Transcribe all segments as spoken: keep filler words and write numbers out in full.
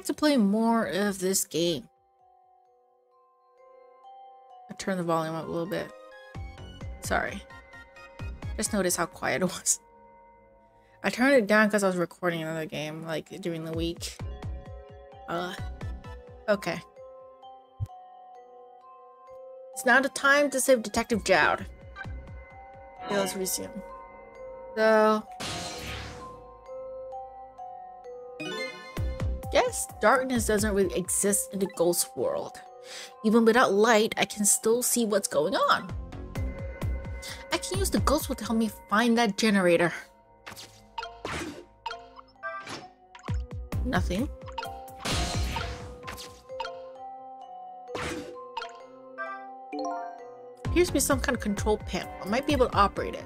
like to play more of this game. I turn the volume up a little bit. Sorry. Just notice how quiet it was. I turned it down because I was recording another game, like, during the week. Uh, okay. It's now the time to save Detective Jowd. Okay, let's resume. So... yes, darkness doesn't really exist in the ghost world. Even without light, I can still see what's going on. I can use the ghost world to help me find that generator. Nothing. Appears to be some kind of control panel. I might be able to operate it,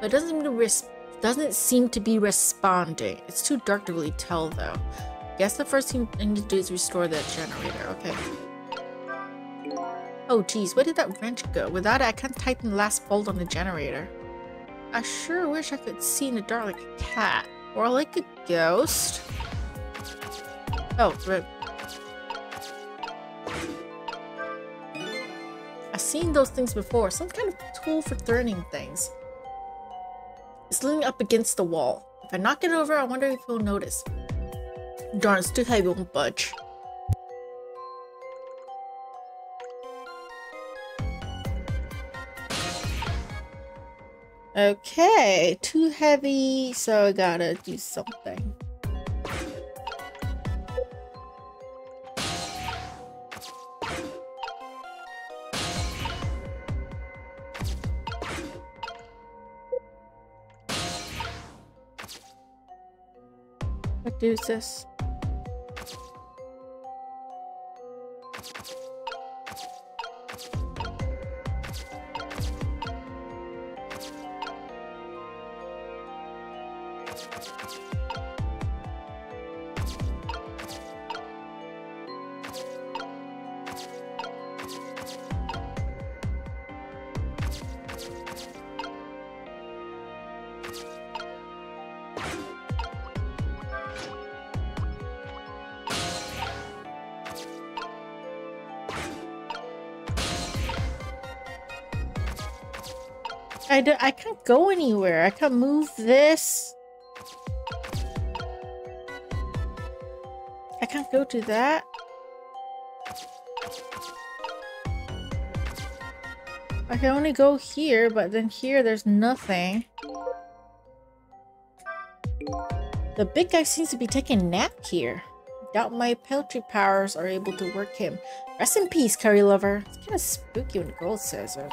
but it doesn't seem to res doesn't seem to be responding. It's too dark to really tell, though. Guess the first thing I need to do is restore that generator. Okay. Oh geez, where did that wrench go? Without it, I can't tighten the last bolt on the generator. I sure wish I could see in the dark like a cat or like a ghost. Oh, rip. I've seen those things before. Some kind of tool for turning things. It's leaning up against the wall. If I knock it over, I wonder if he'll notice. Darn, it's too heavy, it won't budge. Okay, too heavy, so I gotta do something. What do this? I, do, I can't go anywhere. I can't move this. I can't go to that. I can only go here, but then here there's nothing. The big guy seems to be taking a nap here. Doubt my peltry powers are able to work him. Rest in peace, curry lover. It's kind of spooky when the girl says it.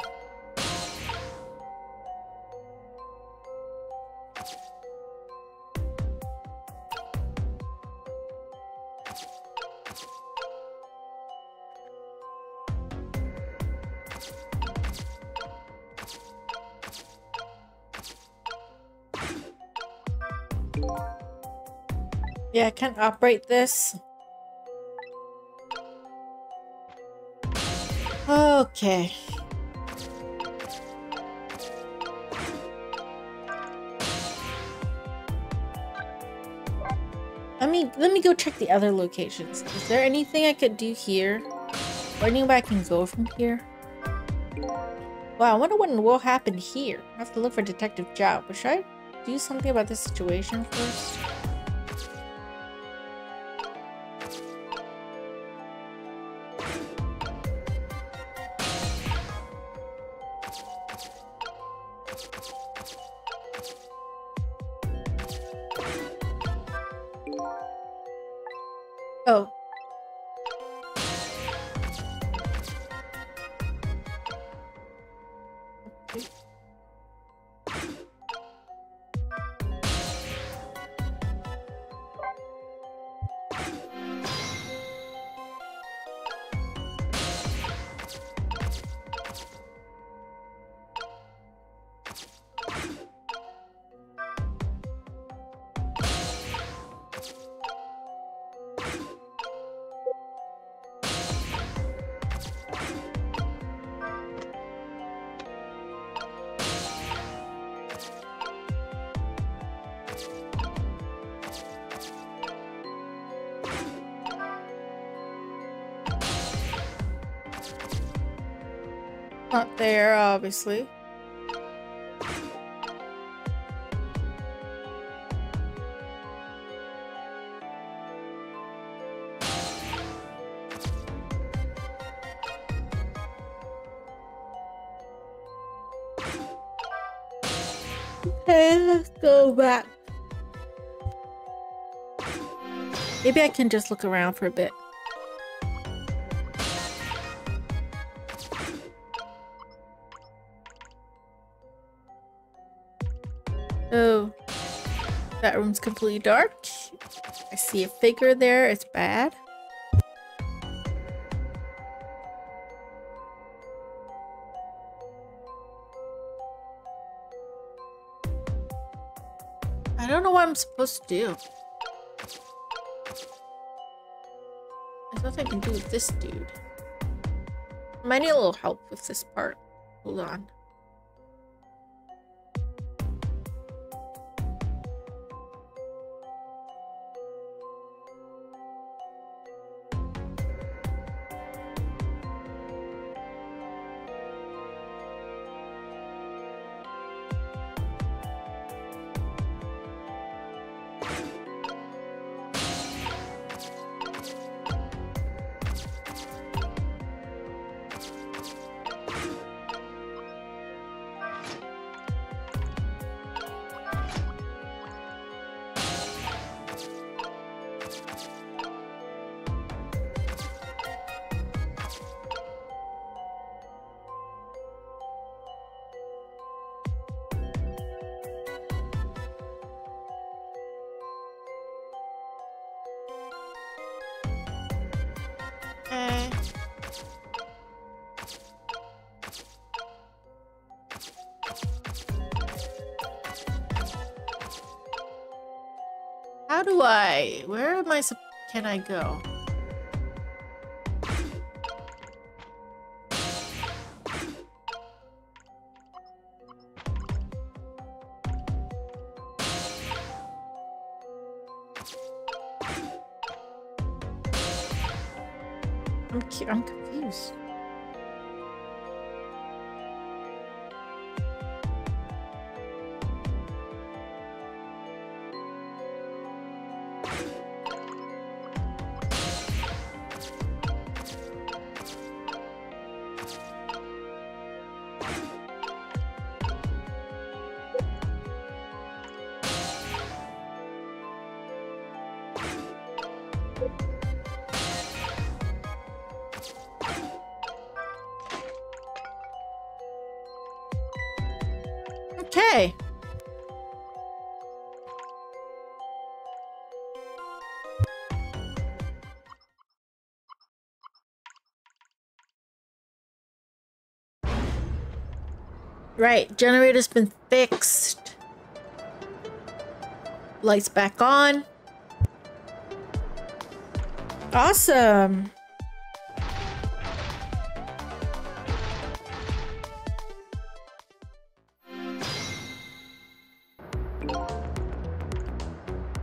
Yeah, I can't operate this. Okay. Let me let me go check the other locations. Is there anything I could do here? Or anywhere I can go from here? Wow, I wonder what will happen here. I have to look for Detective Jowd, but should I do something about this situation first? Oh. Okay. Not there, obviously. Okay, let's go back. Maybe I can just look around for a bit. Oh, that room's completely dark. I see a figure there. It's bad. I don't know what I'm supposed to do. I thought I can do with this dude. I might need a little help with this part. Hold on. How do I? Where am I? Can I go? I'm cu- I'm confused. Okay. Right, generator's been fixed. Lights back on. Awesome.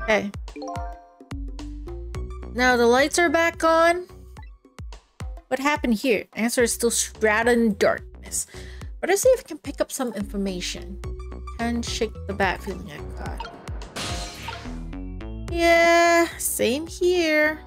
Okay. Now the lights are back on. What happened here? The answer is still shrouded in darkness. But let's see if I can pick up some information. Can't shake the bad feeling I got. Yeah, same here.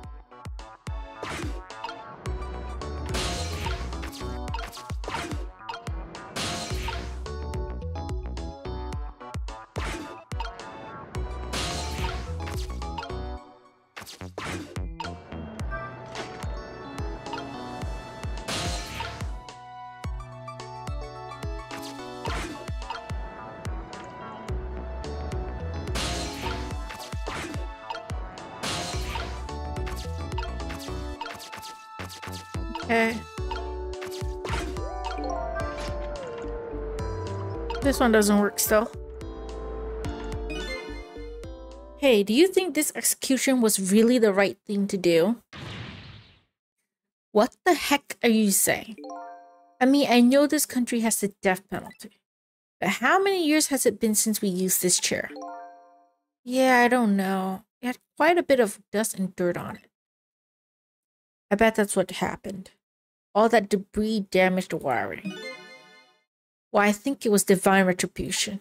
Okay. This one doesn't work still. Hey, do you think this execution was really the right thing to do? What the heck are you saying? I mean, I know this country has the death penalty, but how many years has it been since we used this chair? Yeah, I don't know. It had quite a bit of dust and dirt on it. I bet that's what happened. All that debris damaged the wiring. Why, I think it was divine retribution.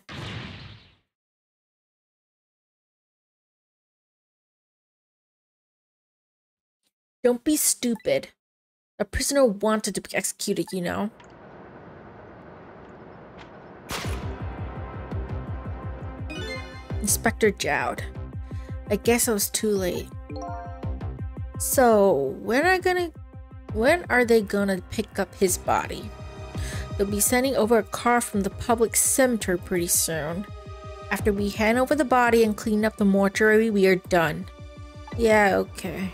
Don't be stupid. A prisoner wanted to be executed, you know. Inspector Jowd. I guess I was too late. So, when are gonna when are they gonna pick up his body? They'll be sending over a car from the public cemetery pretty soon. After we hand over the body and clean up the mortuary, we are done. Yeah, okay.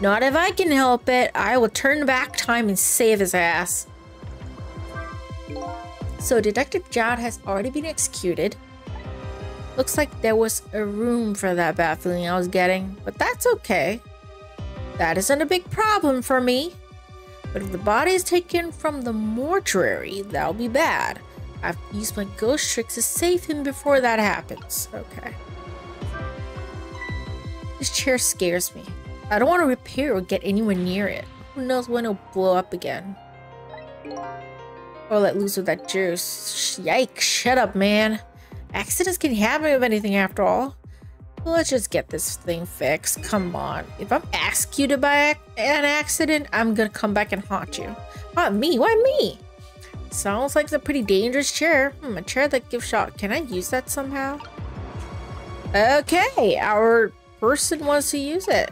Not if I can help it. I will turn back time and save his ass. So Detective Jowd has already been executed. Looks like there was a room for that bad feeling I was getting, but that's okay. That isn't a big problem for me. But if the body is taken from the mortuary, that'll be bad. I've used my ghost tricks to save him before that happens. Okay. This chair scares me. I don't want to repair or get anywhere near it. Who knows when it'll blow up again. Or let loose with that juice. Yikes, shut up, man. Accidents can happen if anything after all. Let's just get this thing fixed. Come on. If I'm executed by an accident, I'm gonna come back and haunt you. Haunt me? Why me? Sounds like it's a pretty dangerous chair. Hmm, a chair that gives shock. Can I use that somehow? Okay, our person wants to use it.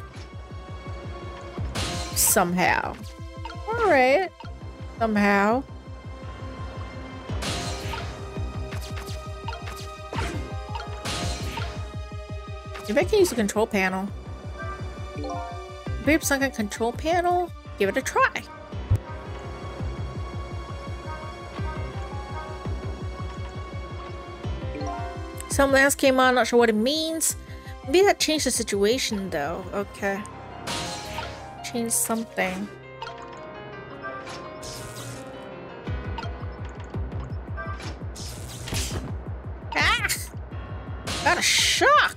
Somehow. Alright. Somehow. If I can use the control panel. Maybe it's like a control panel? Give it a try. Some lance came on, not sure what it means. Maybe that changed the situation though. Okay. Change something. Ah! Got a shock!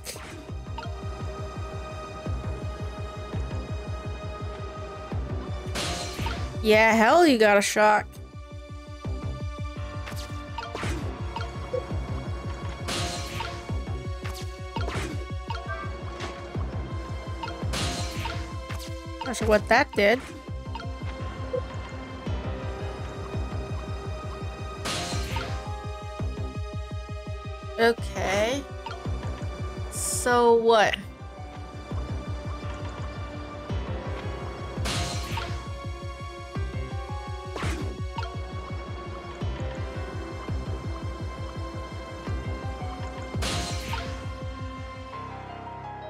Yeah, hell, you got a shock. Not sure what that did. Okay. So what?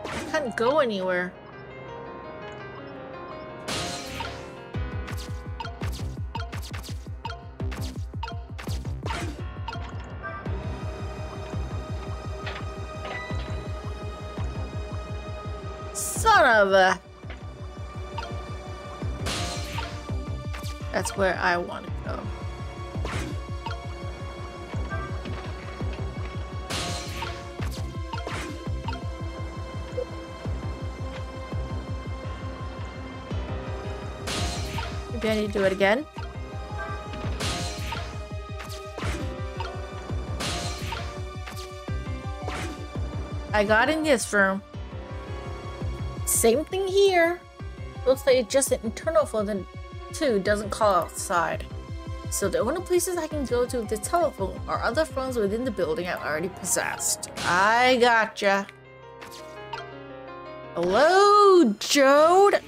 I can't go anywhere. That's where I want to go. Maybe I need to do it again. I got in this room. Same thing here. Looks like it's just an internal phone too, doesn't call outside. So the only places I can go to with the telephone are other phones within the building I've already possessed. I gotcha. Hello, Jowd.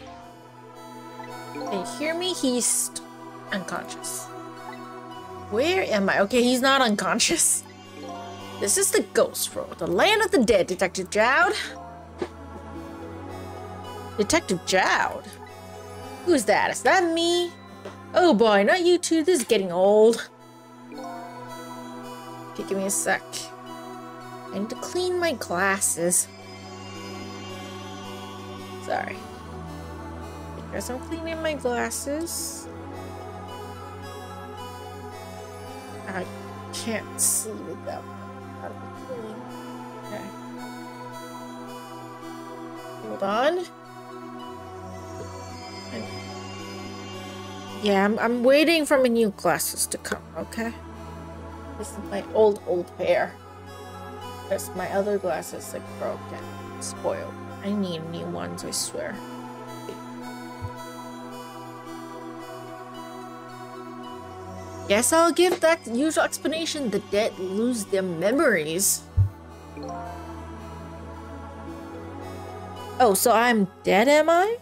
Can you hear me? He's unconscious. Where am I? Okay, he's not unconscious. This is the ghost world, the land of the dead, Detective Jowd. Detective Jowd? Who's that? Is that me? Oh boy, not you two. This is getting old. Okay, give me a sec. I need to clean my glasses. Sorry. I guess I'm cleaning my glasses. I can't see without them. How do I clean? Okay. Hold on. Yeah, I'm, I'm waiting for my new glasses to come, okay? This is my old, old pair. Because my other glasses, like, broke and spoiled. I need new ones, I swear. Guess I'll give that usual explanation. The dead lose their memories. Oh, so I'm dead, am I?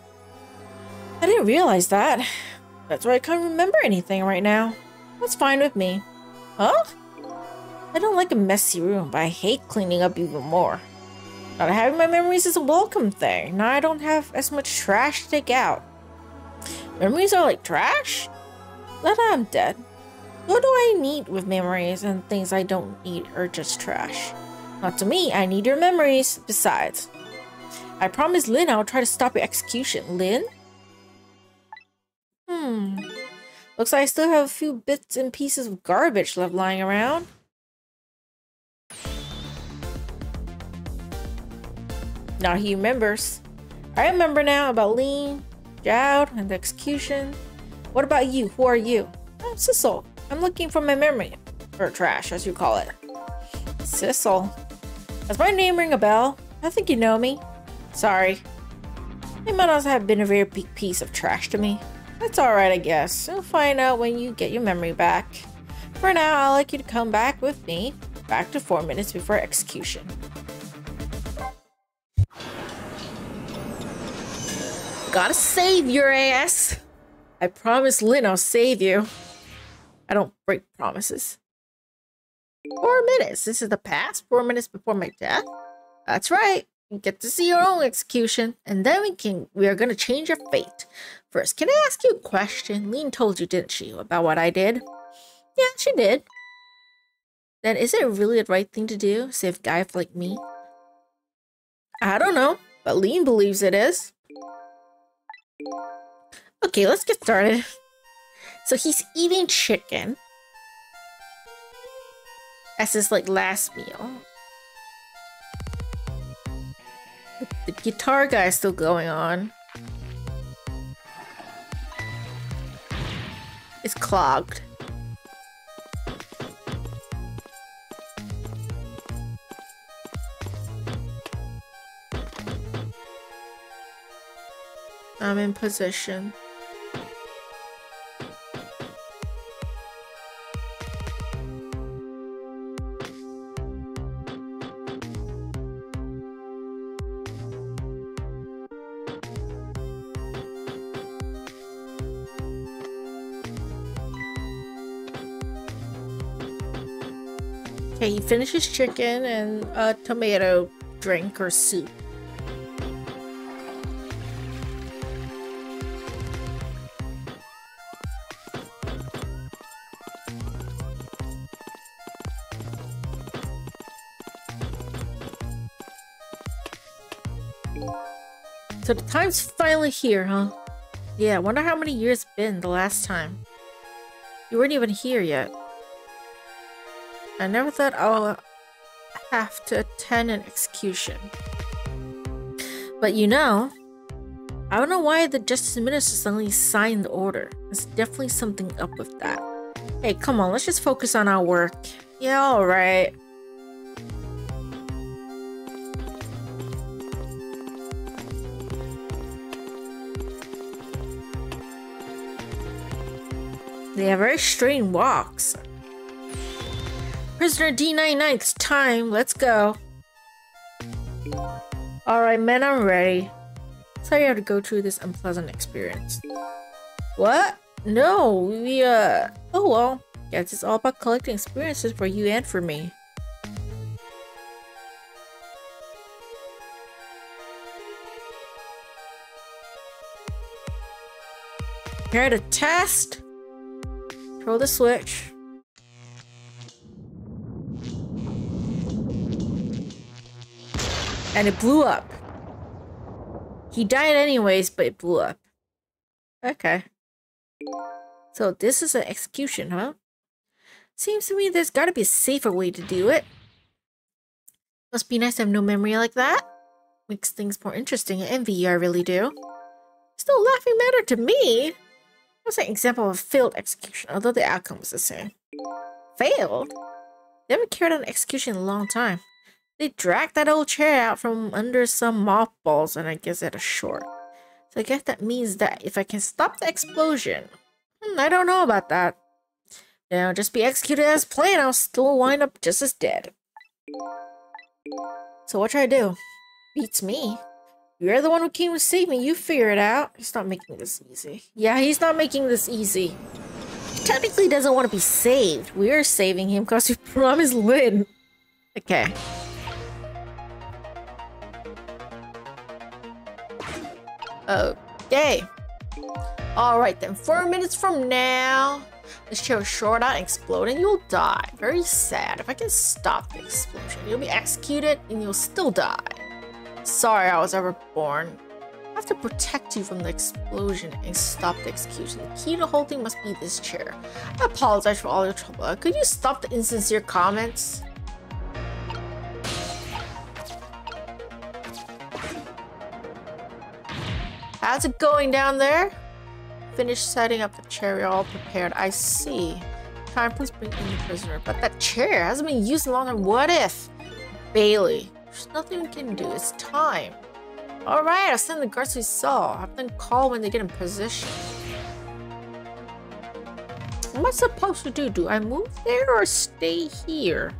I didn't realize that. That's why I can't remember anything right now. That's fine with me. Huh? I don't like a messy room, but I hate cleaning up even more. Not having my memories is a welcome thing. Now I don't have as much trash to take out. Memories are like trash? Now that I'm dead, what do I need with memories and things I don't need are just trash? Not to me, I need your memories. Besides, I promised Lynne I'll try to stop your execution. Lynne? Hmm. Looks like I still have a few bits and pieces of garbage left lying around. Now he remembers. I remember now about Lynne, Jowd, and the execution. What about you? Who are you? I'm Sissel. I'm looking for my memory. Or trash, as you call it. Sissel. Does my name ring a bell? I think you know me. Sorry. It might also have been a very big piece of trash to me. That's alright, I guess. You'll find out when you get your memory back. For now, I'd like you to come back with me. Back to four minutes before execution. Gotta save your ass. I promise Lynne I'll save you. I don't break promises. Four minutes. This is the past. Four minutes before my death. That's right. You get to see your own execution. And then we can we are gonna change your fate. First, can I ask you a question? Lynne told you, didn't she, about what I did? Yeah, she did. Then is it really the right thing to do? Save guys like me? I don't know, but Lynne believes it is. Okay, let's get started. So he's eating chicken as his like last meal. The guitar guy is still going on. It's clogged. I'm in position. Okay, he finishes chicken and a tomato drink or soup. So the time's finally here, huh? Yeah, I wonder how many years it's been the last time. You weren't even here yet. I never thought I'll have to attend an execution. But you know, I don't know why the Justice Minister suddenly signed the order. There's definitely something up with that. Hey, come on, let's just focus on our work. Yeah, alright. They have very strange walks. Prisoner D ninety-nine, it's time. Let's go. Alright, man, I'm ready. Sorry I had to go through this unpleasant experience. What? No, we, uh... Oh, well. Guess it's all about collecting experiences for you and for me. Here to test. Control the switch. And it blew up. He died anyways, but it blew up. Okay. So this is an execution, huh? Seems to me there's gotta be a safer way to do it. Must be nice to have no memory like that. Makes things more interesting. I envy you, I really do. It's no laughing matter to me. Here's an example of a failed execution, although the outcome was the same. Failed? They haven't carried out an execution in a long time. They dragged that old chair out from under some mothballs and I guess it was short. So I guess that means that if I can stop the explosion, hmm, I don't know about that. Now just be executed as planned, I'll still wind up just as dead. So what should I do? Beats me. You're the one who came to save me, you figure it out. He's not making this easy. Yeah, he's not making this easy. He technically doesn't want to be saved. We're saving him because we promised Lynne. Okay. Okay. Alright then, four minutes from now, this chair will short out and explode and you'll die. Very sad. If I can stop the explosion, you'll be executed and you'll still die. Sorry I was ever born. I have to protect you from the explosion and stop the execution. The key to the whole thing must be this chair. I apologize for all your trouble. Could you stop the insincere comments? How's it going down there? Finished setting up the chair, we're all prepared. I see. Time, please bring in the prisoner. But that chair hasn't been used in a long time. What if? Bailey. There's nothing we can do. It's time. Alright, I'll send the guards we saw. I've been called when they get in position. What am I supposed to do? Do I move there or stay here?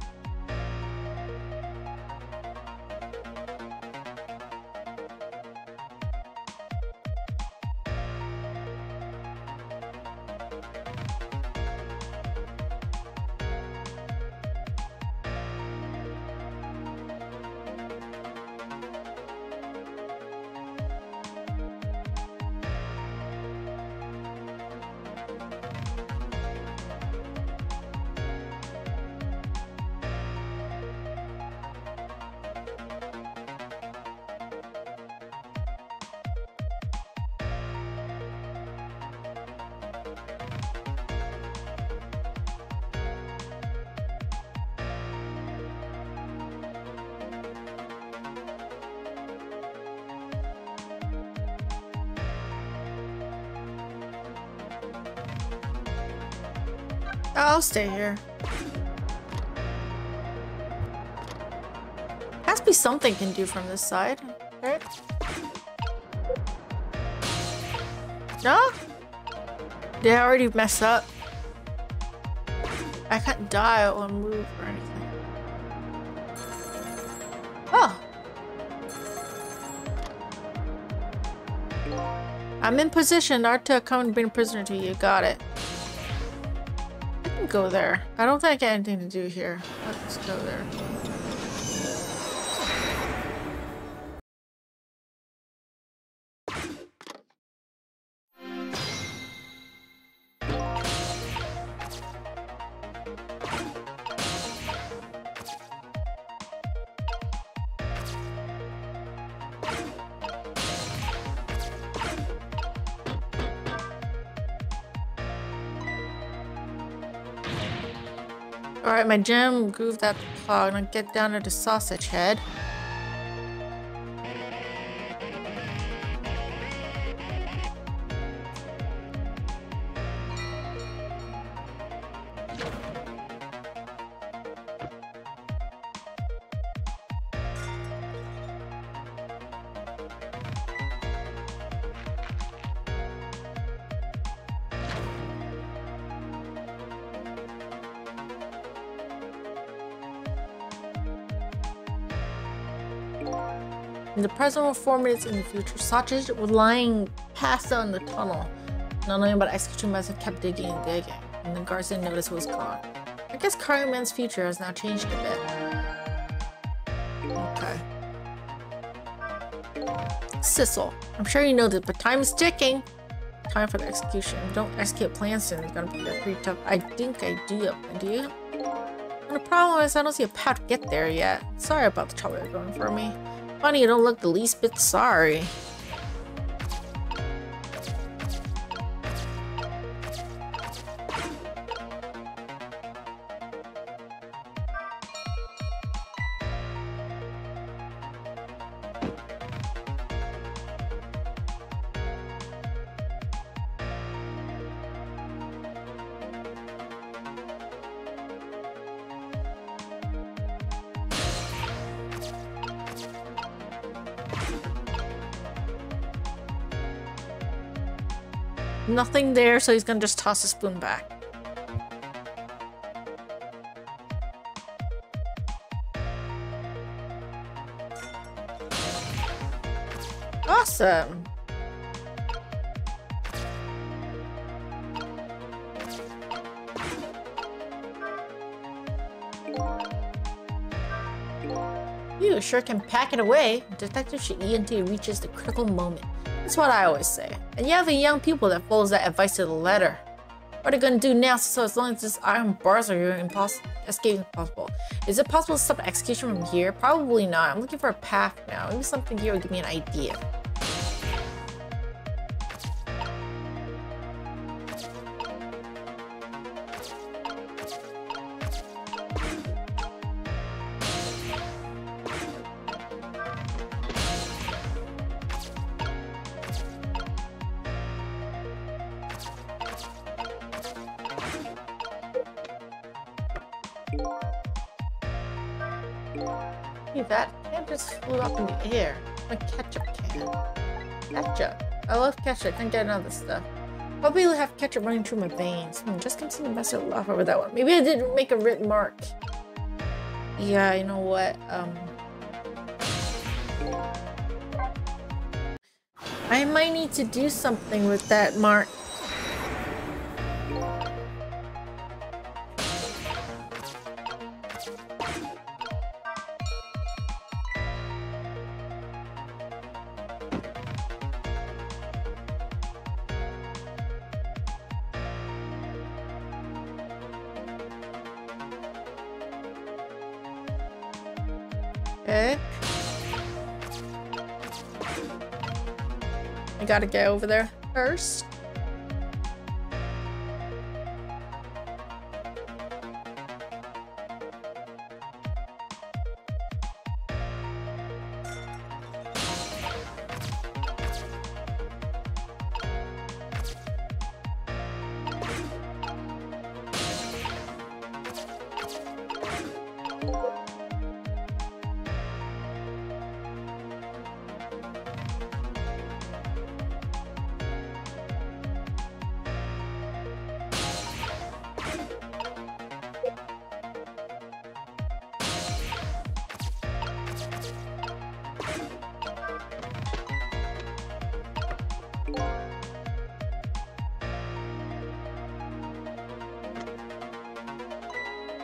I'll stay here. Has to be something can do from this side, right? No? Did I already mess up? I can't die or move or anything. Oh! I'm in position. Arta, come and bring a prisoner to you. Got it. Go there. I don't think I got anything to do here. Let's go there. Alright, my gem grooved that clog and I get down to the sausage head. In the present or four minutes in the future, sausage was lying passed out in the tunnel. Not knowing about execution method, kept digging and digging, and the guards didn't notice who was gone. I guess Carrying Man's future has now changed a bit. Okay. Sissel, I'm sure you know this, but time is ticking. Time for the execution. If you don't execute plans, then it's gonna be pretty tough. I think I do. I do. And the problem is I don't see a path to get there yet. Sorry about the trouble you're going for me. Funny, you don't look the least bit sorry. Nothing there, so he's gonna just toss the spoon back. Awesome. You sure can pack it away. Detective Jowd reaches the critical moment. That's what I always say. And you have a young people that follows that advice to the letter. What are they gonna do now? So as long as these iron bars are here, escape is possible. Is it possible to stop execution from here? Probably not. I'm looking for a path now. Maybe something here will give me an idea. Here, a ketchup can. Ketchup. I love ketchup. I can't get another stuff. Probably have ketchup running through my veins. Hmm, just continue to mess it up over that one. Maybe I didn't make a written mark. Yeah, you know what? Um, I might need to do something with that mark. Gotta get over there first.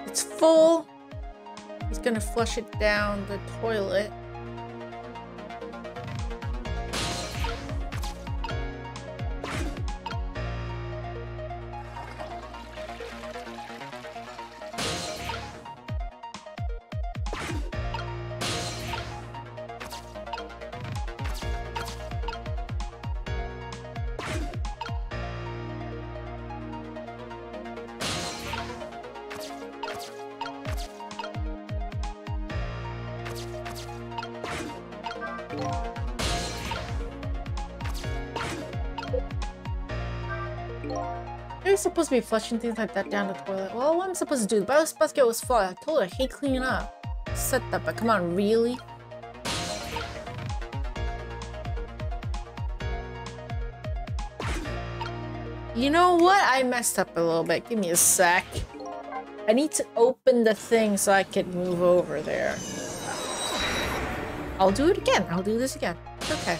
It's full. It's gonna flush it down the toilet. Supposed to be flushing things like that down the toilet. Well, what am I supposed to do? The bio basket was full. I told her, hey, clean up. Set that, but come on, really? You know what? I messed up a little bit. Give me a sec. I need to open the thing so I can move over there. I'll do it again. I'll do this again. Okay.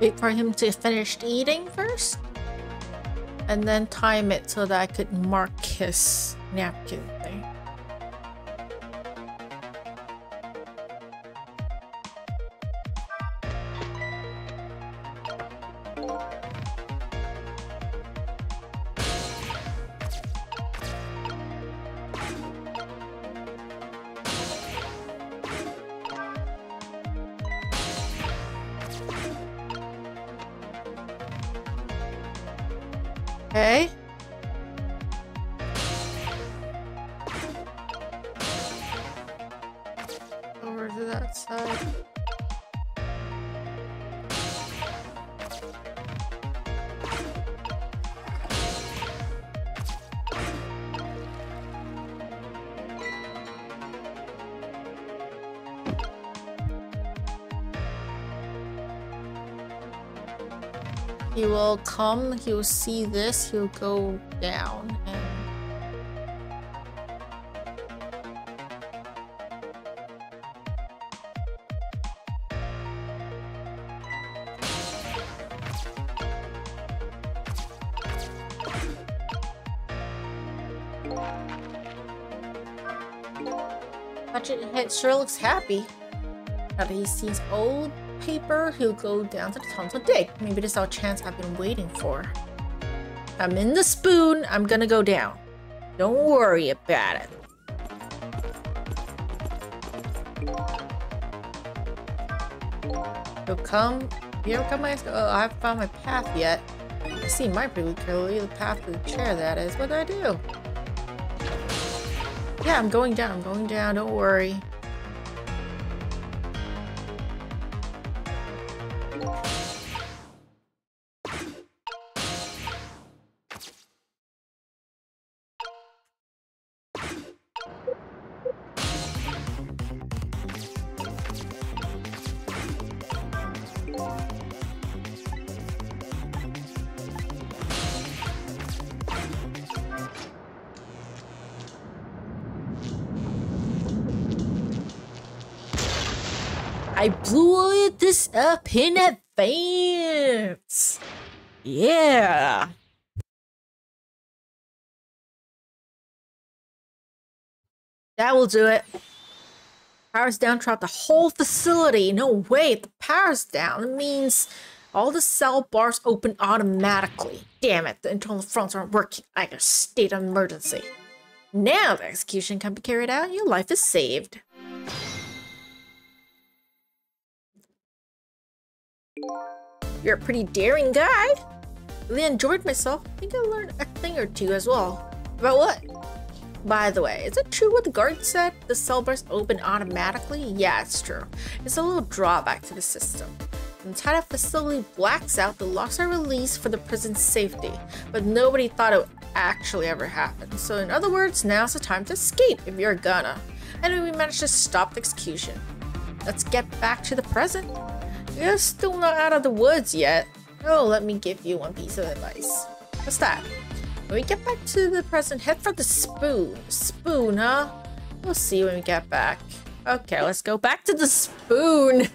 Wait for him to finish eating first, and then time it so that I could mark his napkin thing. Okay. Over to that side. He will come, he'll see this, he'll go down. And Ratchet Head sure looks happy. Now that he sees old paper, he'll go down to the Tonto Dig. Maybe this is our chance I've been waiting for. I'm in the spoon. I'm gonna go down. Don't worry about it. He'll come. You ever come? Oh, I haven't found my path yet. I see mine pretty clearly. The path to the chair, that is. What do I do? Yeah, I'm going down. I'm going down. Don't worry. I blew this up in advance. Yeah. That will do it. Power's down throughout the whole facility. No way, if the power's down, it means all the cell bars open automatically. Damn it, the internal fronts aren't working like a state of emergency. Now the execution can be carried out, your life is saved. You're a pretty daring guy. Really enjoyed myself. I think I learned a thing or two as well. About what? By the way, is it true what the guard said? The cell bars open automatically? Yeah, it's true. It's a little drawback to the system. When the entire facility blacks out, the locks are released for the prison's safety. But nobody thought it would actually ever happen. So in other words, now's the time to escape if you're gonna. And we managed to stop the execution. Let's get back to the present. You're still not out of the woods yet. Oh, let me give you one piece of advice. What's that? When we get back to the present, head for the spoon. Spoon, huh? We'll see when we get back. Okay, let's go back to the spoon.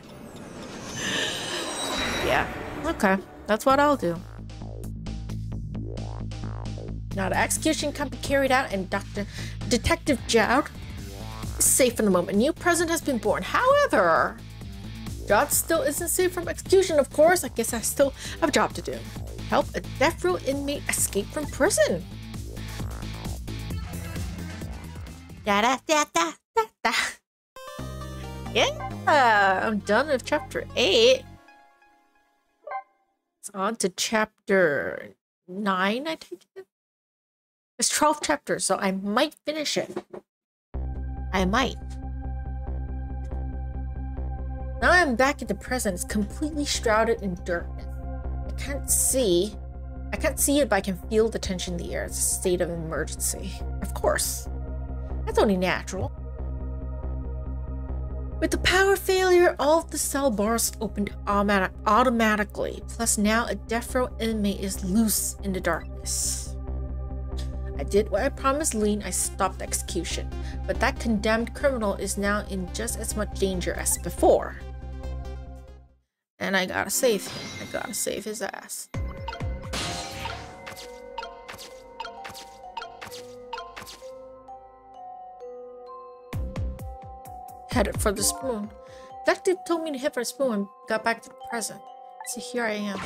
Yeah, okay. That's what I'll do. Now the execution can be carried out and Doctor Detective Jowd is safe in the moment. A new present has been born. However, Jowd still isn't safe from execution, of course. I guess I still have a job to do. Help a death row inmate escape from prison. Da da da da da da. Yeah, I'm done with chapter eight. It's on to chapter nine, I take it. It's twelve chapters, so I might finish it. I might. Now I'm back at the present. It's completely shrouded in darkness. I can't see. I can't see it, but I can feel the tension in the air. It's a state of emergency. Of course. That's only natural. With the power failure, all of the cell bars opened automatic automatically. Plus now a death row inmate is loose in the darkness. I did what I promised Lynne. I stopped the execution. But that condemned criminal is now in just as much danger as before. And I gotta save him. I gotta save his ass. Headed for the spoon. Detective told me to head for the spoon and got back to the present. So here I am.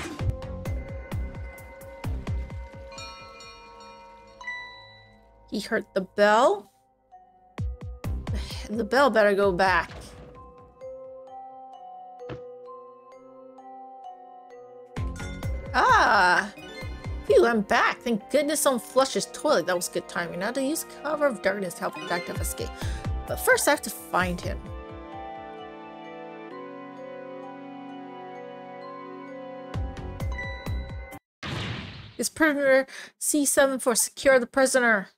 He heard the bell. The bell better go back. Ah! Phew, I'm back. Thank goodness someone flushed his toilet. That was good timing. Now to use cover of darkness to help the detective escape. But first I have to find him. His prisoner C seven for secure the prisoner.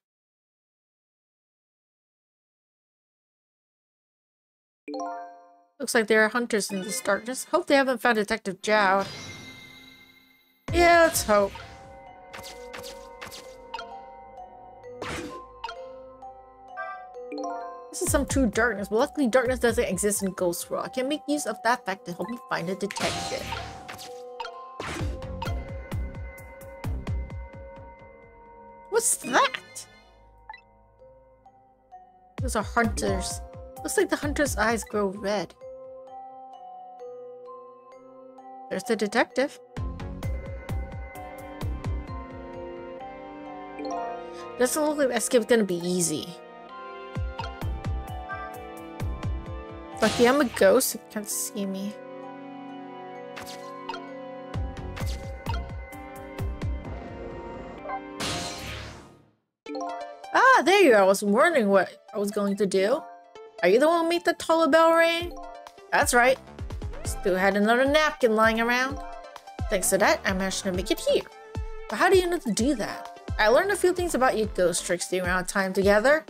Looks like there are hunters in this darkness. Hope they haven't found Detective Jowd. Yeah, let's hope. This is some true darkness, but luckily darkness doesn't exist in Ghost World. I can make use of that fact to help me find a detective. What's that? Those are hunters. Looks like the hunter's eyes grow red. There's the detective. Doesn't look like escape's gonna be easy. Lucky I'm a ghost, you can't see me. Ah, there you are. I was wondering what I was going to do. Are you the one who made the toll bell ring? That's right. Still had another napkin lying around. Thanks to that, I managed to make it here. But how do you know to do that? I learned a few things about you ghost tricks during our time together.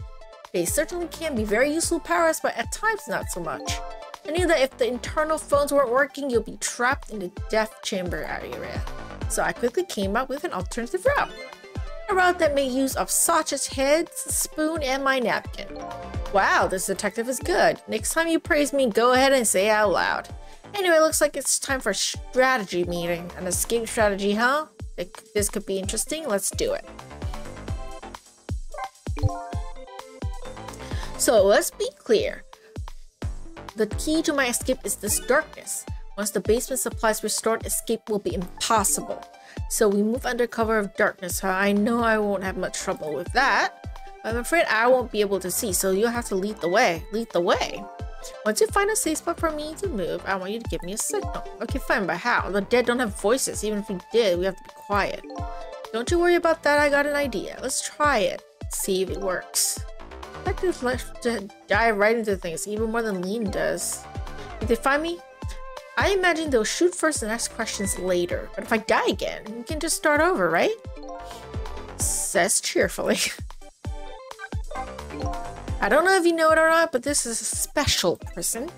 They certainly can be very useful powers, but at times not so much. I knew that if the internal phones weren't working, you'll be trapped in the death chamber area. So I quickly came up with an alternative route. A route that made use of sausage heads, spoon, and my napkin. Wow, this detective is good. Next time you praise me, go ahead and say it out loud. Anyway, looks like it's time for a strategy meeting. An escape strategy, huh? This could be interesting. Let's do it. So let's be clear. The key to my escape is this darkness. Once the basement supplies restored, escape will be impossible. So we move under cover of darkness, huh? I know I won't have much trouble with that. I'm afraid I won't be able to see, so you'll have to lead the way. Lead the way. Once you find a safe spot for me to move, I want you to give me a signal. Okay, fine, but how? The dead don't have voices. Even if we did, we have to be quiet. Don't you worry about that. I got an idea. Let's try it. See if it works. Detectives left to dive right into things, even more than Lynne does. If they find me, I imagine they'll shoot first and ask questions later. But if I die again, we can just start over, right? Says cheerfully. I don't know if you know it or not, but this is a special person.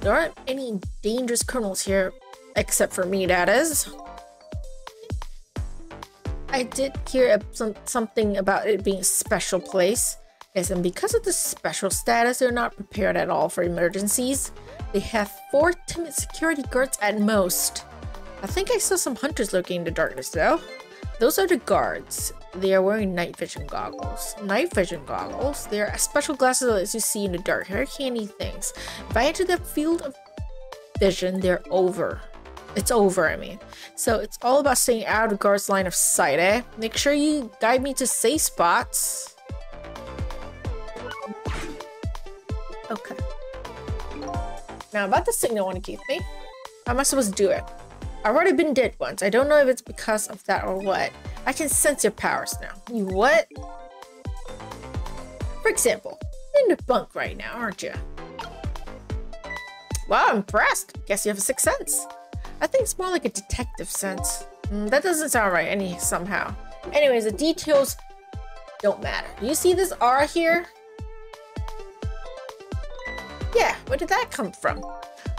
There aren't any dangerous criminals here, except for me, that is. I did hear some, something about it being a special place. Yes, and because of the special status, they're not prepared at all for emergencies. They have four timid security guards at most. I think I saw some hunters lurking in the darkness, though. Those are the guards. They are wearing night vision goggles. Night vision goggles? They are special glasses that lets you see in the dark. They're candy things. If I enter the field of vision, they're over. It's over, I mean. So it's all about staying out of guard's line of sight, eh? Make sure you guide me to safe spots. Okay. Now about the signal one to keep me. How am I supposed to do it? I've already been dead once. I don't know if it's because of that or what. I can sense your powers now. You what? For example, you're in the bunk right now, aren't you? Wow, I'm impressed. Guess you have a sixth sense. I think it's more like a detective sense. Mm, that doesn't sound right any somehow. Anyways, the details don't matter. Do you see this R here? Yeah, where did that come from?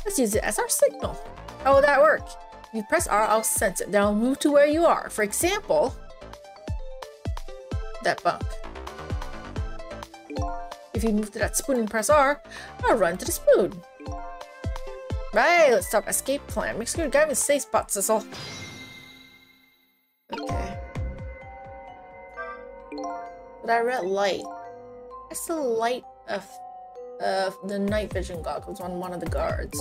Let's use it as our signal. How will that work? You press R, I'll sense it. Then I'll move to where you are. For example, that bunk. If you move to that spoon and press R, I'll run to the spoon. Right, let's stop escape plan. Make sure you guide me to safe spot, Sissel. Okay. But I read light. That's the light of uh, the night vision goggles on one of the guards.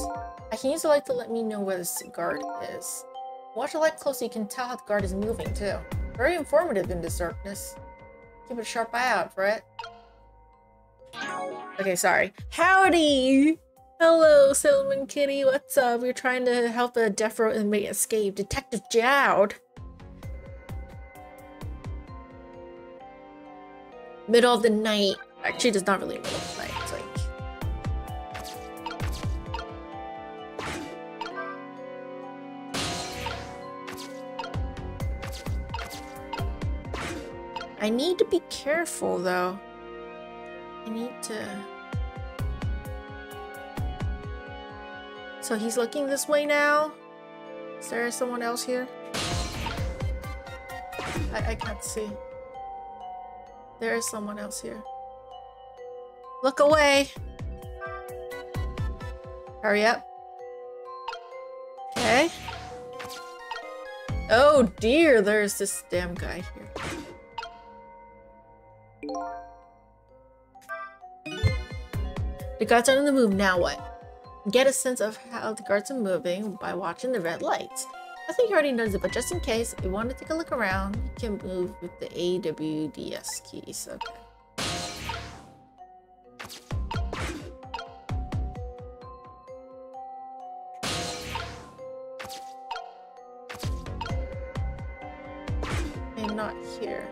I can use the light to let me know where this guard is. Watch the light closely, you can tell how the guard is moving too. Very informative in this darkness. Keep a sharp eye out for it. Okay, sorry. Howdy! Hello, Cinnamon Kitty, what's up? We're trying to help a death row inmate escape. Detective Jowd! middle of the night. Actually, it's not really middle of the night. It's like... I need to be careful, though. I need to... So he's looking this way now? Is there someone else here? I, I can't see. There is someone else here. Look away! Hurry up. Okay. Oh dear, there's this damn guy here. The guards are on the move, now what? Get a sense of how the guards are moving by watching the red lights. I think he already knows it, but just in case, if you want to take a look around, you can move with the A W D S keys. Okay. And not here.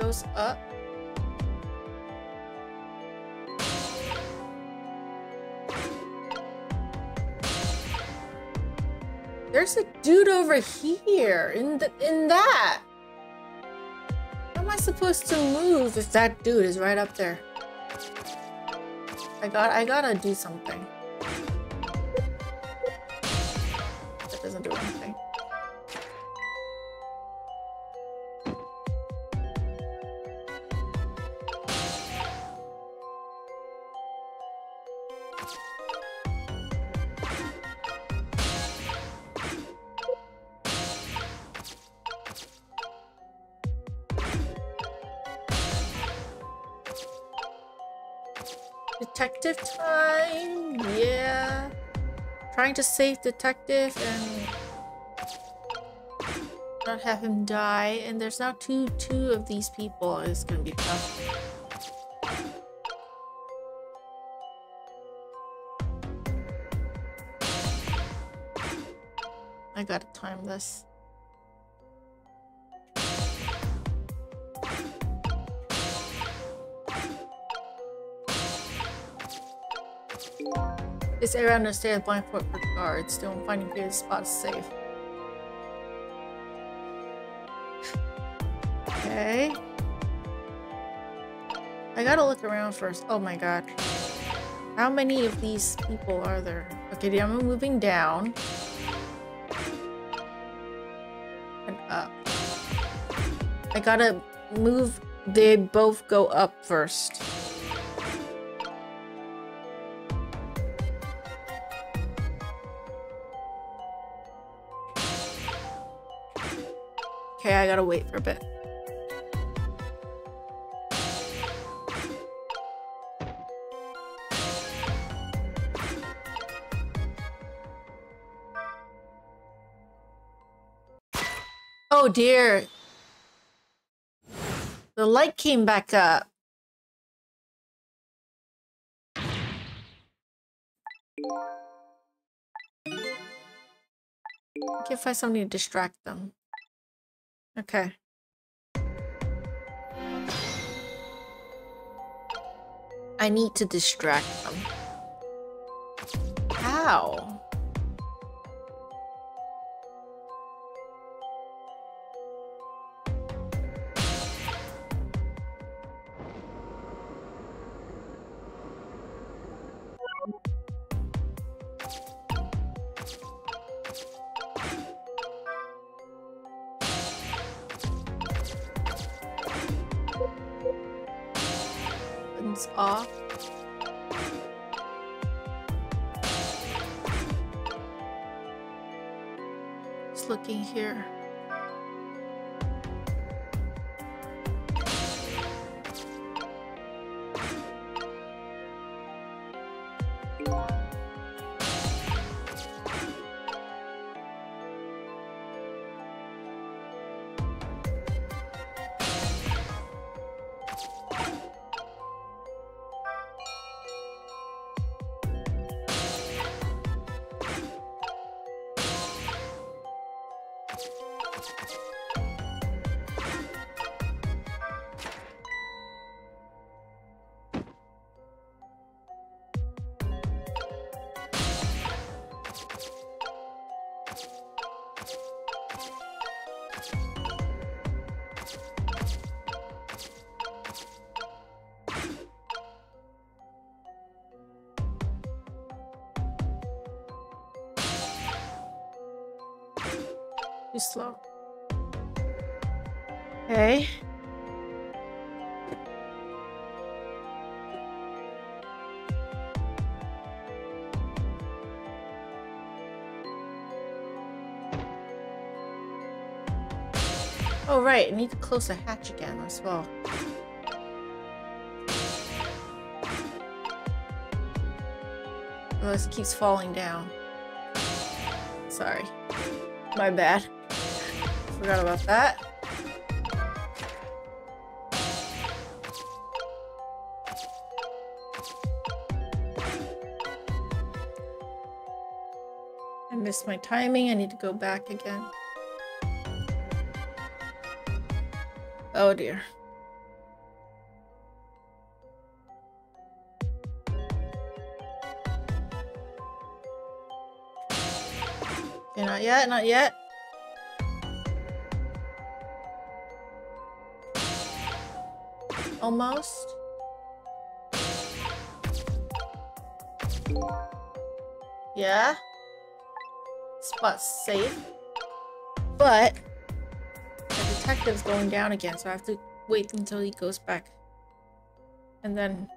Goes up. There's a dude over here in the, in that. How am I supposed to move if that dude is right up there? I got I gotta do something. That doesn't do anything. Detective time, yeah. Trying to save detective and not have him die. And there's now two two of these people. It's gonna be tough. I gotta time this. This area under stairs blindfolded for guards. Still finding creative spots safe. Okay. I gotta look around first. Oh my god. How many of these people are there? Okay, I'm moving down. And up. I gotta move. They both go up first. Okay, I gotta wait for a bit. Oh dear. The light came back up. I can find something to distract them. Okay. I need to distract them. How? Off. Just looking here. too slow. Okay. Oh, right. I need to close the hatch again as well. Unless it keeps falling down. Sorry. My bad. Forgot about that. I missed my timing. I need to go back again. Oh dear. Okay, not yet, not yet. Almost. Yeah. Spot's safe. But detective's going down again, so I have to wait until he goes back. And then...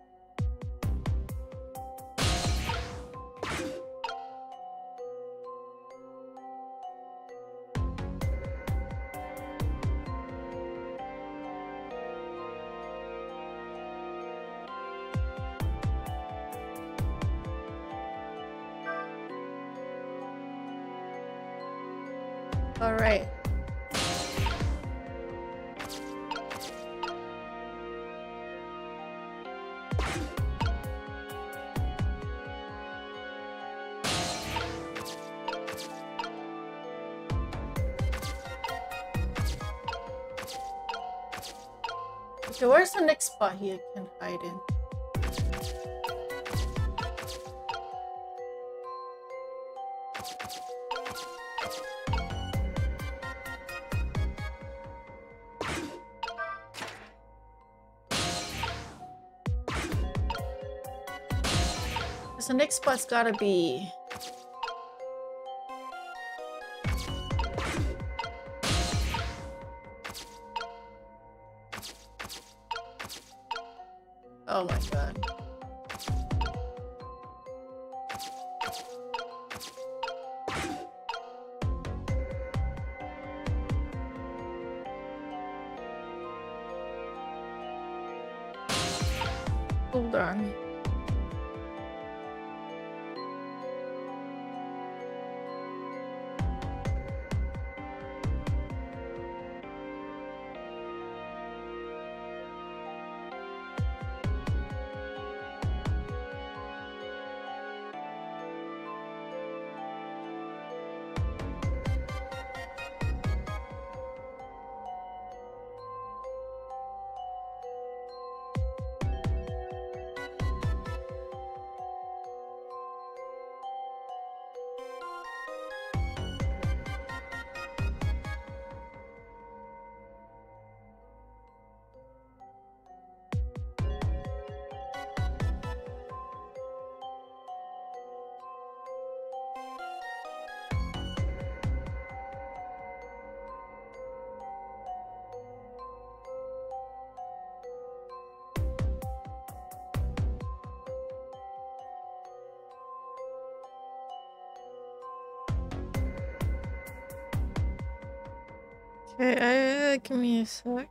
Alright. So where's the next spot he can hide in? So next spot's gotta be... Oh my god. Hold on. Okay, uh, give me a sec.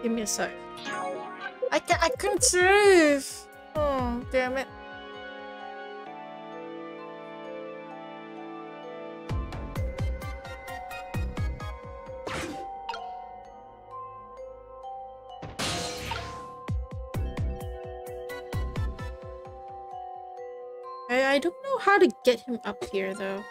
Give me a sec. I can't, I couldn't save. Oh, damn it. I, I don't know how to get him up here though.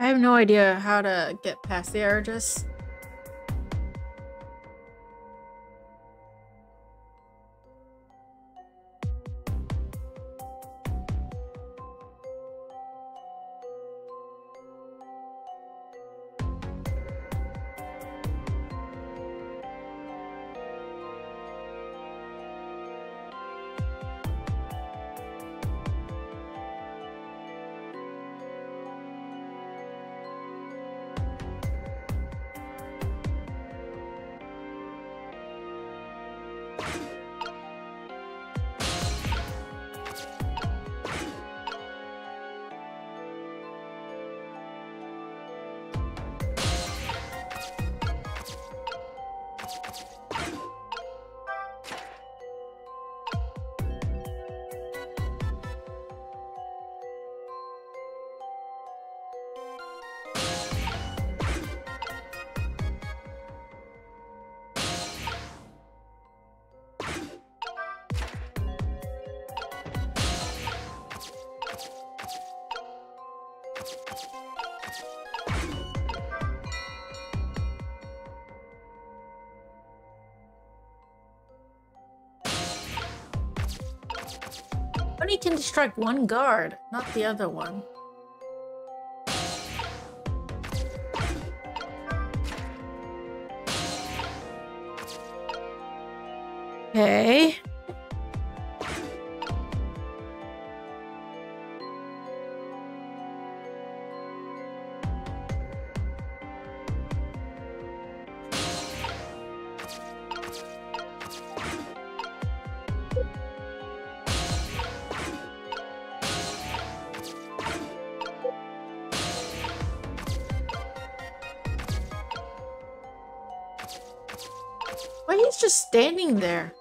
I have no idea how to get past the Argus. Only can distract one guard, not the other one. Okay. Standing there.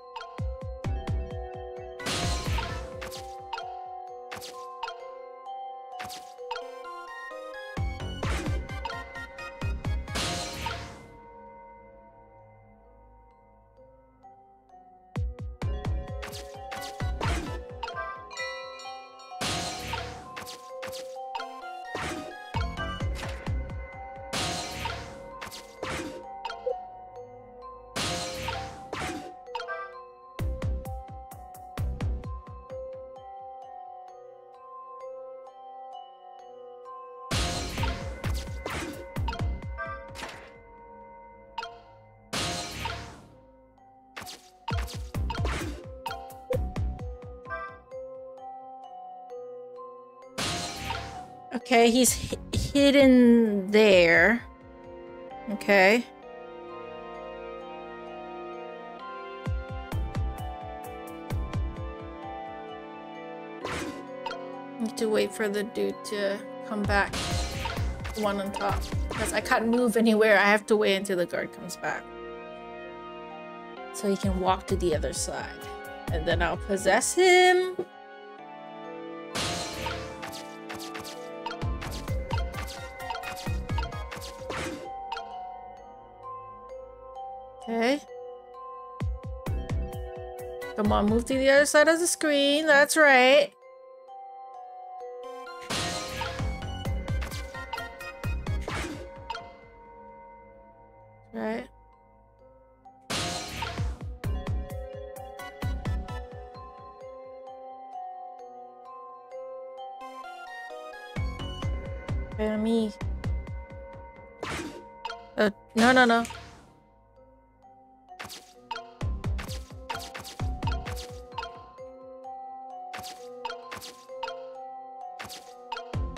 Okay, he's hidden there. Okay. Need to wait for the dude to come back. The one on top. Because I can't move anywhere. I have to wait until the guard comes back. So he can walk to the other side. And then I'll possess him. Okay. Come on, move to the other side of the screen. That's right. Right. Okay, me. Uh, no, no, no.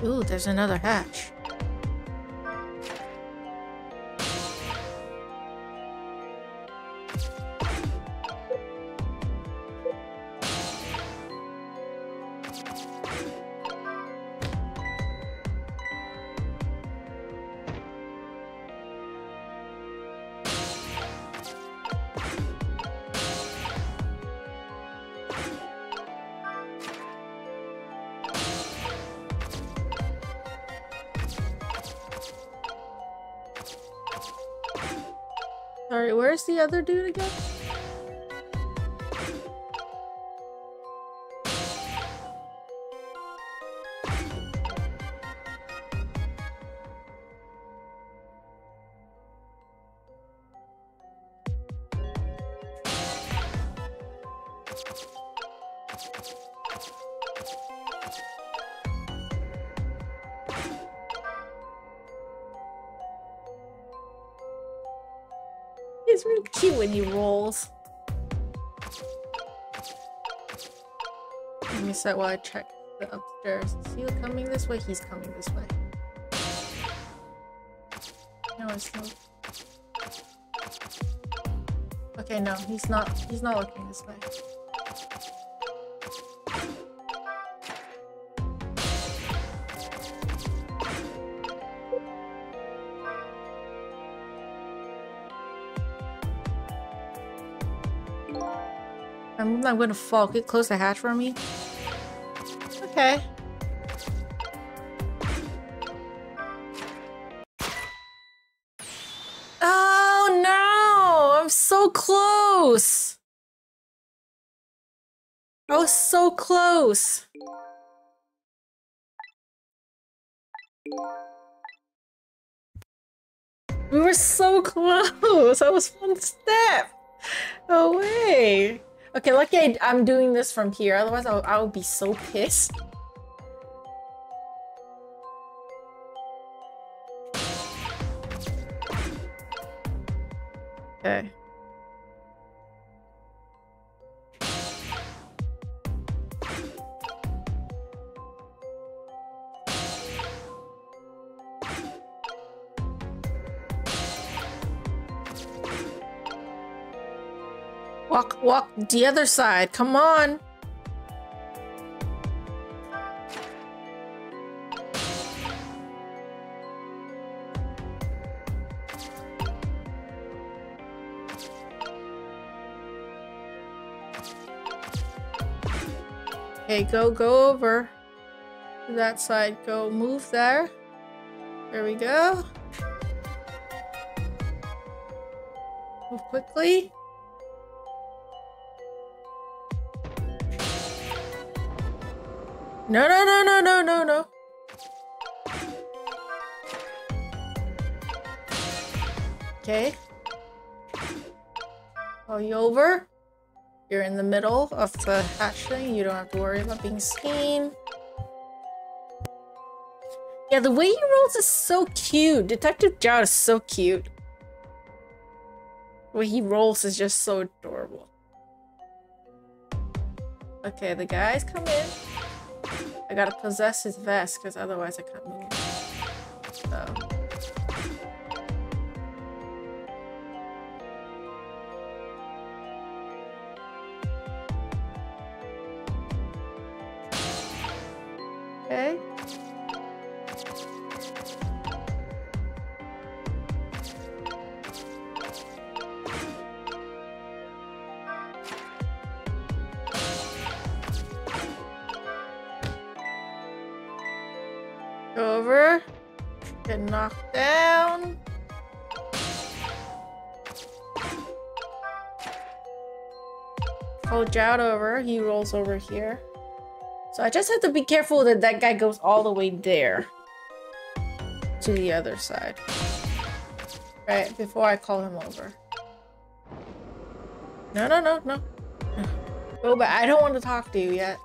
Ooh, there's another hatch. Sorry, where's the other dude again? It's really cute when he rolls. Give me a sec while I check the upstairs. Is he coming this way? He's coming this way. No, it's not. Okay, no, he's not. He's not looking this way. I'm gonna fall. Get close the hatch for me. Okay. Oh no! I'm so close! I was so close! We were so close! I was one step away! Okay, lucky I, I'm doing this from here, otherwise I'll, I'll be so pissed. Okay. Walk, walk the other side. Come on. Okay, go, go over to that side. Go, move there. There we go. Move quickly. No, no, no, no, no, no, no. Okay. Are you over? You're in the middle of the hatch thing. You don't have to worry about being seen. Yeah, the way he rolls is so cute. Detective Jowd is so cute. The way he rolls is just so adorable. Okay, the guys come in. I gotta possess his vest, because otherwise I can't move. So. Okay. Over, get knocked down. Oh, Jowd over. He rolls over here. So I just have to be careful that that guy goes all the way there to the other side, right? Before I call him over. No, no, no, no. Go back. I don't want to talk to you yet.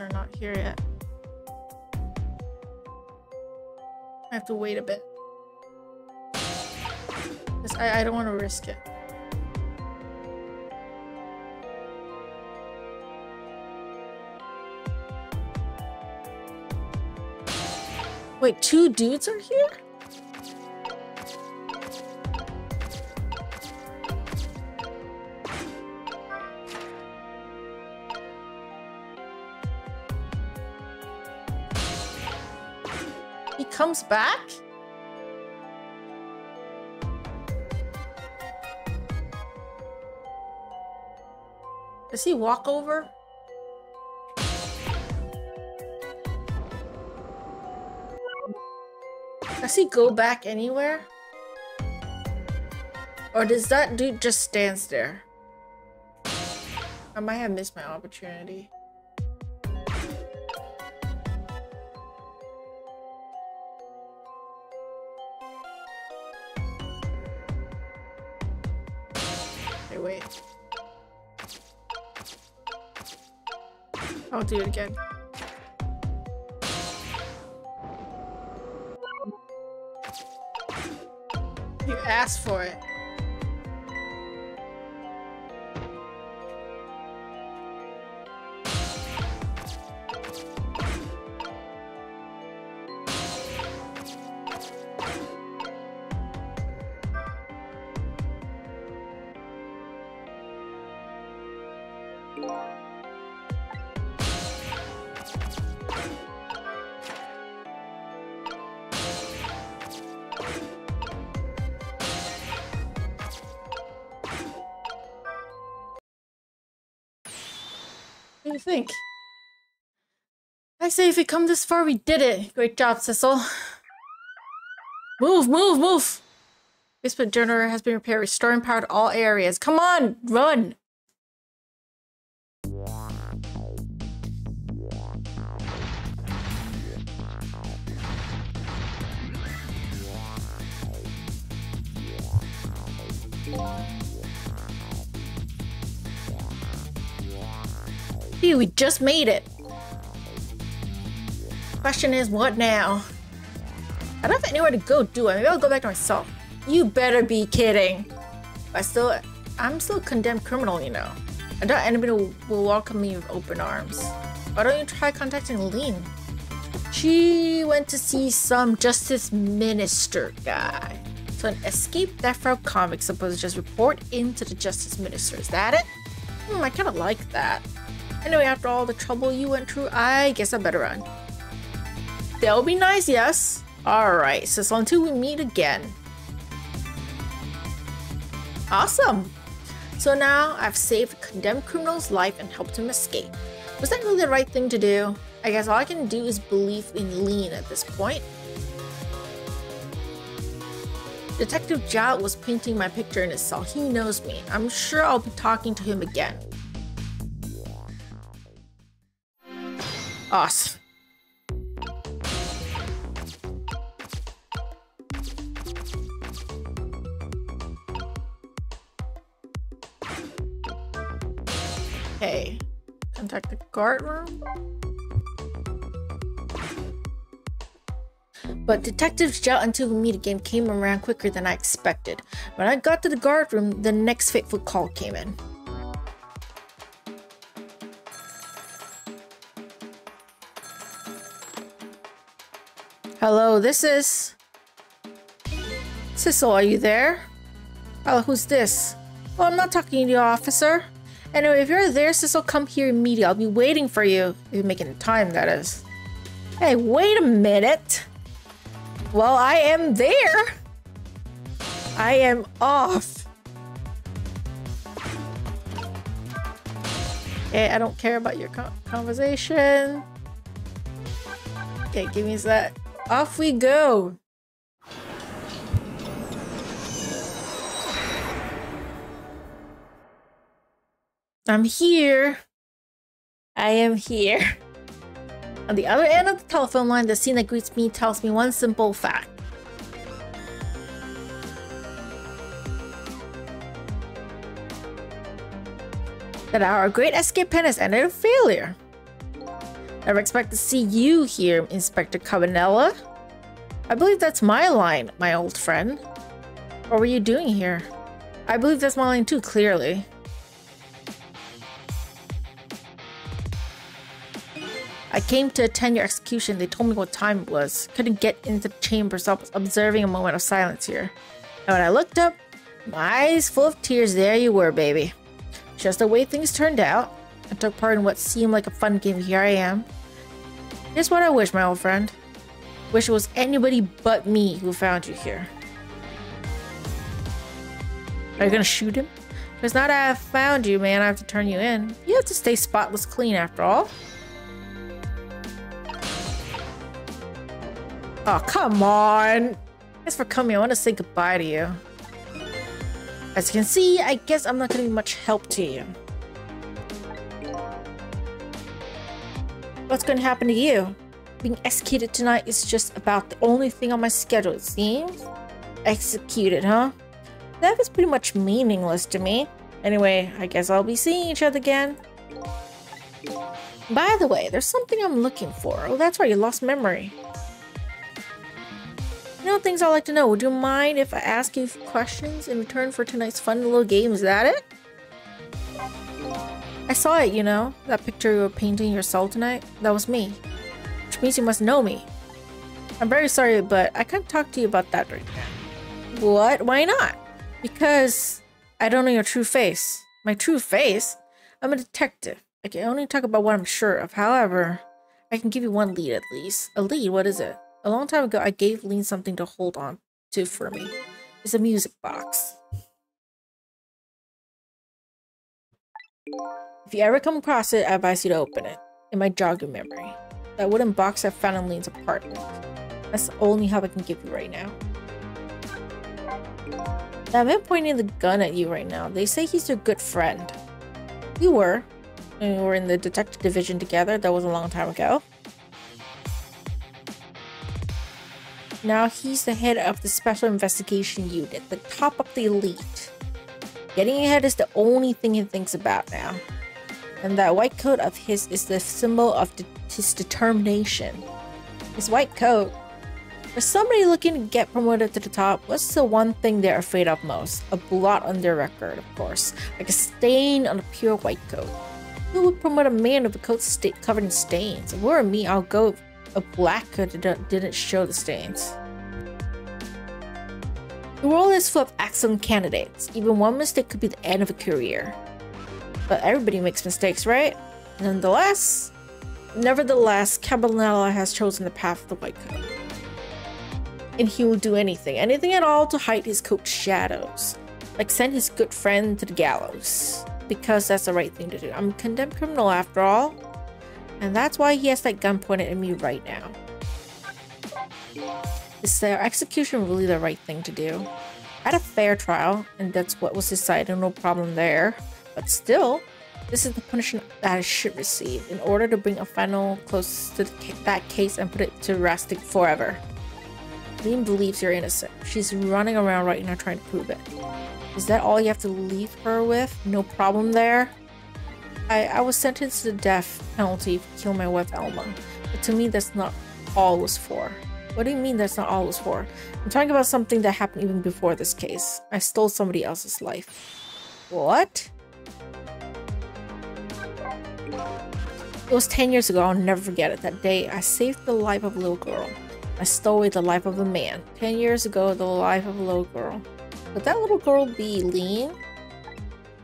Are not here yet. I have to wait a bit. I, I don't want to risk it. Wait, two dudes are here? comes back? Does he walk over? Does he go back anywhere? Or does that dude just stands there? I might have missed my opportunity. Okay, wait. I'll do it again. You asked for it. Think. I say if we come this far, we did it. Great job, Sissel. Move, move, move. Basement generator has been repaired, restoring power to all areas. Come on, run. Dude, we just made it. Question is, what now? I don't have anywhere to go, do I? Maybe I'll go back to myself. You better be kidding. But still, I'm still a condemned criminal, you know. I doubt anybody will, will welcome me with open arms. Why don't you try contacting Lynne? She went to see some Justice Minister guy. So an escaped death row convict supposed to just report into the Justice Minister. Is that it? Hmm, I kind of like that. Anyway, after all the trouble you went through, I guess I better run. That'll be nice, yes? Alright, so until we meet again. Awesome! So now I've saved a condemned criminal's life and helped him escape. Was that really the right thing to do? I guess all I can do is believe in Lynne at this point. Detective Jowd was painting my picture in his cell. He knows me. I'm sure I'll be talking to him again. Awesome. Okay, contact the guard room. But Detective Jowd, until we meet again, came around quicker than I expected. When I got to the guard room, the next fateful call came in. Hello, this is... Sissel, are you there? Hello, who's this? Oh, I'm not talking to you, officer. Anyway, if you're there, Sissel, come here immediately. I'll be waiting for you. If you're making time, that is. Hey, wait a minute. Well, I am there. I am off. Hey, I don't care about your conversation. Okay, give me that. Off we go. I'm here. I am here. On the other end of the telephone line, the scene that greets me tells me one simple fact. That our great escape plan has ended in failure. Never expect to see you here, Inspector Cabanela. I believe that's my line, my old friend. What were you doing here? I believe that's my line too, clearly. I came to attend your execution. They told me what time it was. Couldn't get into the chamber, so I was observing a moment of silence here. And when I looked up, my eyes full of tears, there you were, baby. Just the way things turned out. I took part in what seemed like a fun game. Here I am. Here's what I wish, my old friend. Wish it was anybody but me who found you here. Are you gonna shoot him? If it's not I found you, man, I have to turn you in. You have to stay spotless clean after all. Oh, come on. Thanks for coming. I want to say goodbye to you. As you can see, I guess I'm not going to be much help to you. What's going to happen to you? Being executed tonight is just about the only thing on my schedule, it seems. Executed, huh? That is pretty much meaningless to me. Anyway, I guess I'll be seeing each other again. By the way, there's something I'm looking for. Oh, that's right, you lost memory. You know, things I like to know. Would you mind if I ask you questions in return for tonight's fun little game? Is that it? I saw it, you know. That picture you were painting yourself tonight. That was me. Which means you must know me. I'm very sorry, but I can't talk to you about that right now. What? Why not? Because I don't know your true face. My true face? I'm a detective. I can only talk about what I'm sure of. However, I can give you one lead at least. A lead? What is it? A long time ago, I gave Lynne something to hold on to for me. It's a music box. If you ever come across it, I advise you to open it. It might jog your memory. That wooden box I found in Lynne's apartment. That's the only help I can give you right now. Now, I've been pointing the gun at you right now. They say he's your good friend. We were. We were in the detective division together. That was a long time ago. Now he's the head of the Special Investigation Unit, the top of the elite. Getting ahead is the only thing he thinks about now. And that white coat of his is the symbol of de his determination. His white coat. For somebody looking to get promoted to the top, what's the one thing they're afraid of most? A blot on their record, of course. Like a stain on a pure white coat. Who would promote a man with a coat covered in stains? If it were me, I'll go with a black coat that didn't show the stains. The world is full of excellent candidates. Even one mistake could be the end of a career. But everybody makes mistakes, right? Nonetheless, nevertheless, Cabanela has chosen the path of the white coat. And he will do anything, anything at all to hide his coat's shadows. Like send his good friend to the gallows. Because that's the right thing to do. I'm a condemned criminal after all. And that's why he has that gun pointed at me right now. Is their execution really the right thing to do? I had a fair trial, and that's what was decided, no problem there. But still, this is the punishment that I should receive in order to bring a final close to that case and put it to rest forever. Lynne believes you're innocent. She's running around right now trying to prove it. Is that all you have to leave her with? No problem there? I, I was sentenced to the death penalty for killing my wife Alma, but to me that's not all it was for. What do you mean that's not all it was for? I'm talking about something that happened even before this case. I stole somebody else's life. What? It was ten years ago, I'll never forget it. That day, I saved the life of a little girl. I stole away the life of a man. ten years ago, the life of a little girl. Could that little girl be Lynne?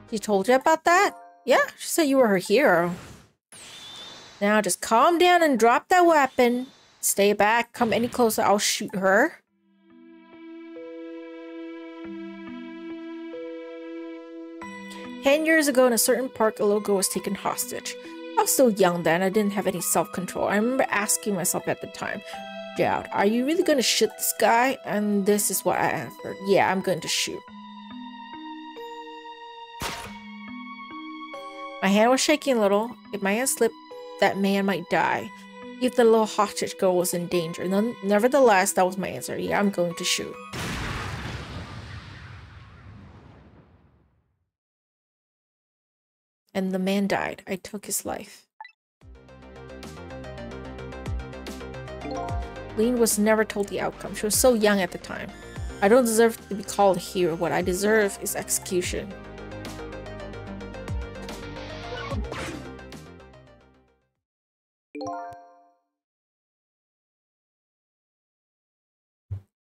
She told you about that? Yeah, she said you were her hero. Now just calm down and drop that weapon. Stay back. Come any closer, I'll shoot her. Ten years ago in a certain park, a little girl was taken hostage. I was so young then, I didn't have any self-control. I remember asking myself at the time, Jowd, are you really going to shoot this guy? And this is what I answered. Yeah, I'm going to shoot. My hand was shaking a little. If my hand slipped, that man might die. If the little hostage girl was in danger. None nevertheless, that was my answer. Yeah, I'm going to shoot. And the man died. I took his life. Lynne was never told the outcome. She was so young at the time. I don't deserve to be called a hero. What I deserve is execution.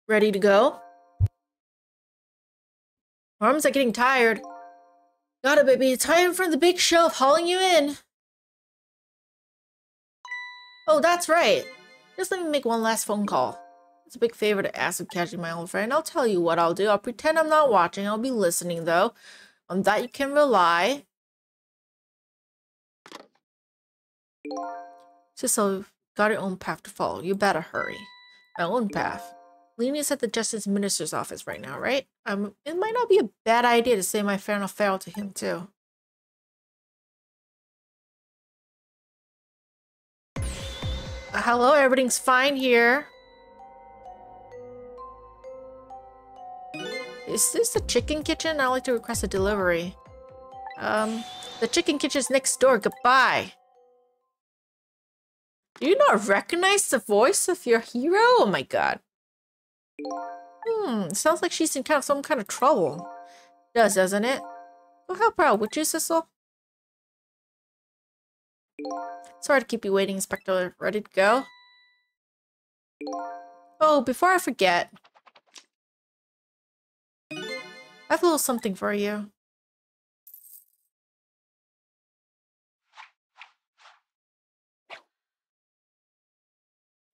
Ready to go? My arms are getting tired. Got it, baby. It's time for the big show of hauling you in. Oh, that's right. Just let me make one last phone call. It's a big favor to ask of catching my old friend. I'll tell you what I'll do. I'll pretend I'm not watching. I'll be listening, though. On that you can rely. Sissel, you've got your own path to follow. You better hurry. My own path. Lynne is at the Justice Minister's office right now, right? Um, it might not be a bad idea to say my final farewell to him, too. Uh, hello, everything's fine here. Is this the chicken kitchen? I'd like to request a delivery. Um, the chicken kitchen's next door. Goodbye. Do you not recognize the voice of your hero? Oh my god. Hmm, sounds like she's in kind of some kind of trouble. It does, doesn't it? Go help her out, would you, Sissel? Sorry to keep you waiting, Inspector. Ready to go? Oh, before I forget, I have a little something for you.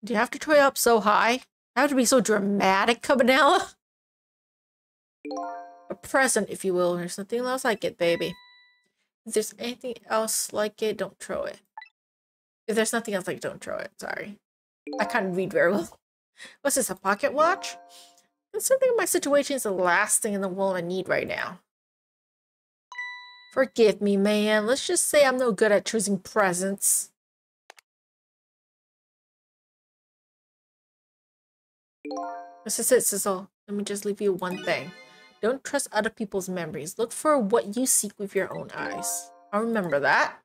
Do you have to toy up so high? I have to be so dramatic, Cabanela? A present, if you will. There's nothing else like it, baby. If there's anything else like it, don't throw it. If there's nothing else like it, don't throw it. Sorry. I can't read very well. What's this, a pocket watch? Something in my situation is the last thing in the world I need right now. Forgive me, man. Let's just say I'm no good at choosing presents. This is it, Sissel. Let me just leave you one thing. Don't trust other people's memories. Look for what you seek with your own eyes. I'll remember that.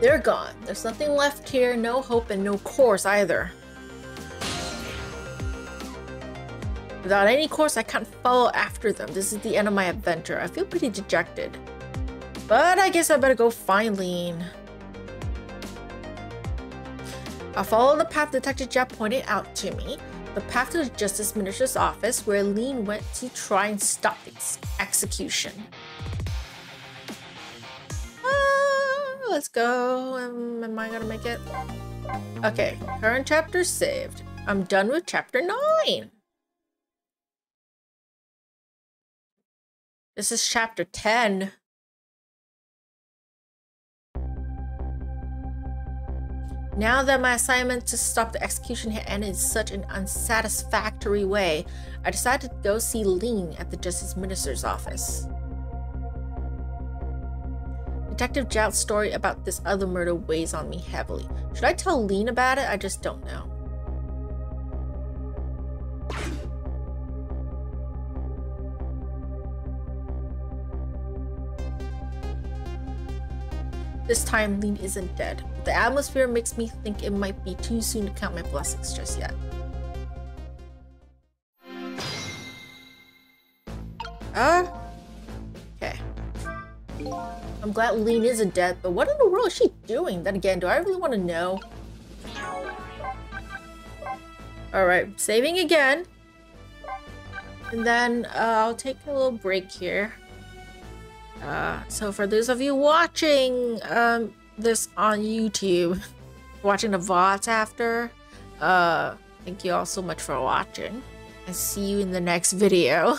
They're gone. There's nothing left here, no hope, and no course either. Without any course, I can't follow after them. This is the end of my adventure. I feel pretty dejected. But I guess I better go find Lynne. I'll follow the path Detective Jowd pointed out to me. The path to the Justice Minister's office where Lynne went to try and stop its execution. Let's go. Um, am I gonna make it? Okay, current chapter saved. I'm done with chapter nine. This is chapter ten. Now that my assignment to stop the execution had ended in such an unsatisfactory way, I decided to go see Lynne at the Justice Minister's office. Detective Jowd's story about this other murder weighs on me heavily. Should I tell Lynne about it? I just don't know. This time, Lynne isn't dead. The atmosphere makes me think it might be too soon to count my blessings just yet. Uh? Okay. I'm glad Lynne isn't dead, but what in the world is she doing? Then again, do I really want to know? Alright, saving again. And then uh, I'll take a little break here. Uh, so for those of you watching um, this on YouTube, watching the V O Ds after, uh, thank you all so much for watching. And see you in the next video.